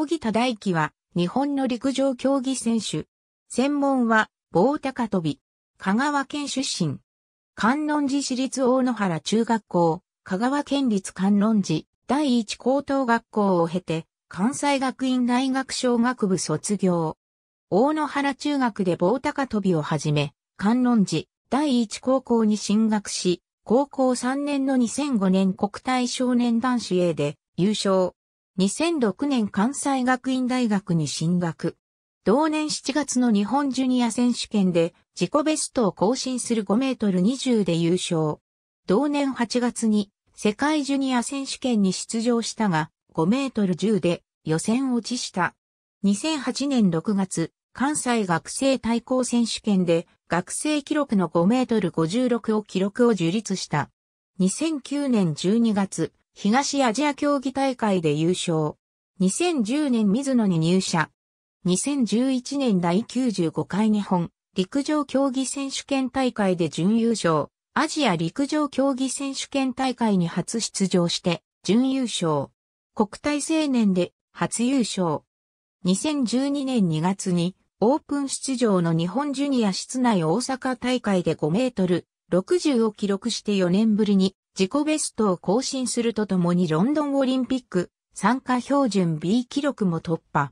荻田大樹は日本の陸上競技選手。専門は棒高跳び。香川県出身。観音寺市立大野原中学校、香川県立観音寺第一高等学校を経て、関西学院大学商学部卒業。大野原中学で棒高跳びを始め、観音寺第一高校に進学し、高校3年の2005年国体少年男子 A で優勝。2006年関西学院大学に進学。同年7月の日本ジュニア選手権で自己ベストを更新する5m20で優勝。同年8月に世界ジュニア選手権に出場したが5m10で予選落ちした。2008年6月、関西学生対抗選手権で学生記録の5m56を記録を樹立した。2009年12月、東アジア競技大会で優勝。2010年ミズノに入社。2011年第95回日本陸上競技選手権大会で準優勝、アジア陸上競技選手権大会に初出場して準優勝、国体青年で初優勝。2012年2月にオープン出場の日本ジュニア室内大阪大会で5m60を記録して4年ぶりに自己ベストを更新するとともにロンドンオリンピック参加標準 B 記録も突破。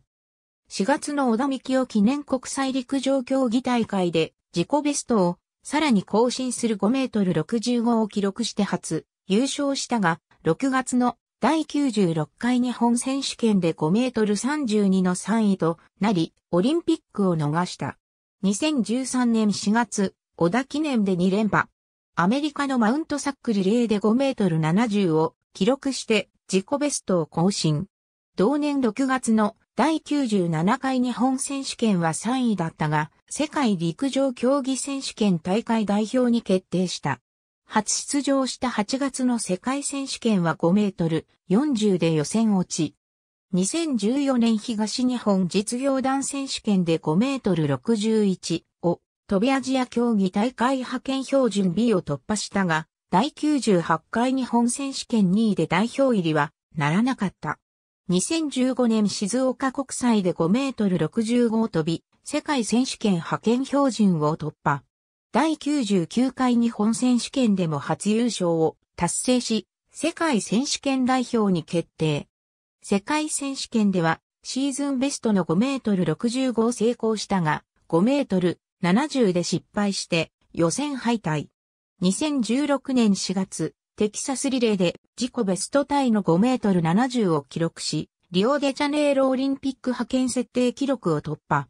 4月の小田幹雄記念国際陸上競技大会で自己ベストをさらに更新する5m65を記録して初優勝したが6月の第96回日本選手権で5m32の3位となりオリンピックを逃した。2013年4月小田記念で2連覇。アメリカのマウントサックリレーで5m70を記録して自己ベストを更新。同年6月の第97回日本選手権は3位だったが、世界陸上競技選手権大会代表に決定した。初出場した8月の世界選手権は5m40で予選落ち。2014年東日本実業団選手権で5m61を飛びアジア競技大会派遣標準 B を突破したが、第98回日本選手権2位で代表入りはならなかった。2015年静岡国際で5m65を飛び、世界選手権派遣標準を突破。第99回日本選手権でも初優勝を達成し、世界選手権代表に決定。世界選手権ではシーズンベストの5m65を成功したが、5m70で失敗して予選敗退。2016年4月、テキサスリレーで自己ベストタイの5m70を記録し、リオデジャネイロオリンピック派遣設定記録を突破。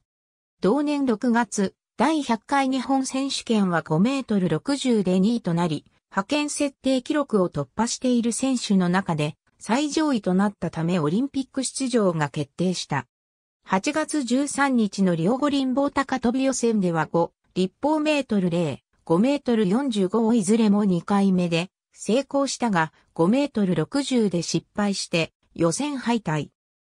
同年6月、第100回日本選手権は5m60で2位となり、派遣設定記録を突破している選手の中で最上位となったためオリンピック出場が決定した。8月13日のリオ五輪棒高跳び予選では5立方メートル0、5m45をいずれも2回目で、成功したが5m60で失敗して予選敗退。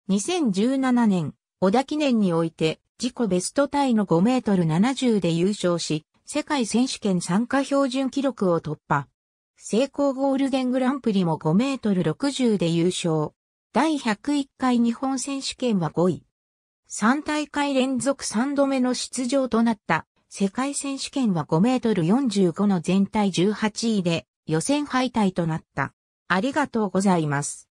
2017年、小田記念において自己ベストタイの5m70で優勝し、世界選手権参加標準記録を突破。セイコーゴールデングランプリも5m60で優勝。第101回日本選手権は5位。3大会連続3度目の出場となった世界選手権は5m45の全体18位で、予選敗退となった。ありがとうございます。